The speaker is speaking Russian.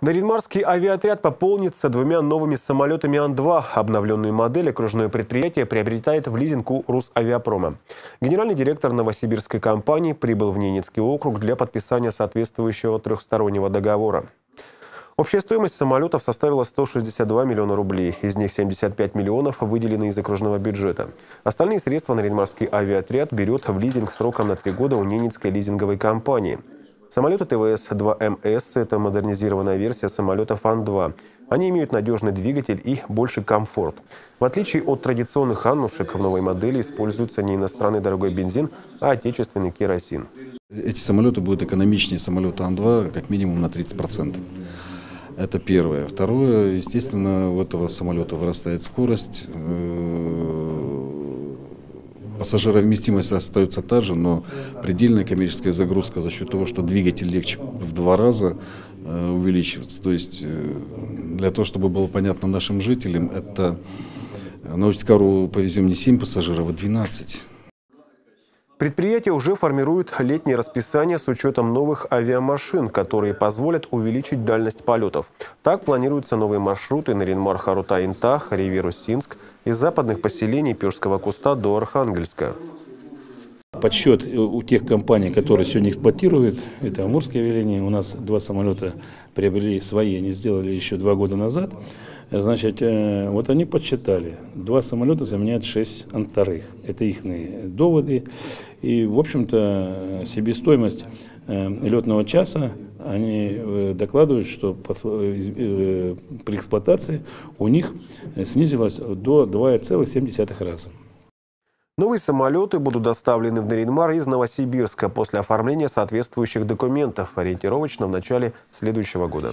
Нарьян-Марский авиаотряд пополнится двумя новыми самолетами Ан-2. Обновленную модель окружное предприятие приобретает в лизинг у Русавиапрома. Генеральный директор новосибирской компании прибыл в Ненецкий округ для подписания соответствующего трехстороннего договора. Общая стоимость самолетов составила 162 миллиона рублей. Из них 75 миллионов выделены из окружного бюджета. Остальные средства Нарьян-Марский авиаотряд берет в лизинг сроком на 3 года у Ненецкой лизинговой компании. Самолеты ТВС-2МС – это модернизированная версия самолетов Ан-2. Они имеют надежный двигатель и больший комфорт. В отличие от традиционных «Аннушек», в новой модели используется не иностранный дорогой бензин, а отечественный керосин. Эти самолеты будут экономичнее самолета Ан-2 как минимум на 30%. Это первое. Второе, естественно, у этого самолета вырастает скорость. Пассажировместимость остается та же, но предельная коммерческая загрузка за счет того, что двигатель легче в 2 раза, увеличивается. То есть для того, чтобы было понятно нашим жителям, это на Усть-Кару повезем не 7 пассажиров, а 12. Предприятие уже формирует летнее расписание с учетом новых авиамашин, которые позволят увеличить дальность полетов. Так планируются новые маршруты на Ринмар-Харута-Интах, Риверу-Синск, из западных поселений Пешского куста до Архангельска. Подсчет у тех компаний, которые сегодня эксплуатируют, это Амурские линии. У нас 2 самолета приобрели свои, они сделали еще 2 года назад. Значит, вот они подсчитали, 2 самолета заменяют 6 ан-2. Это их доводы. И, в общем-то, себестоимость летного часа, они докладывают, что при эксплуатации у них снизилось до 2,7 раза. Новые самолеты будут доставлены в Нарьян-Мар из Новосибирска после оформления соответствующих документов, ориентировочно в начале следующего года.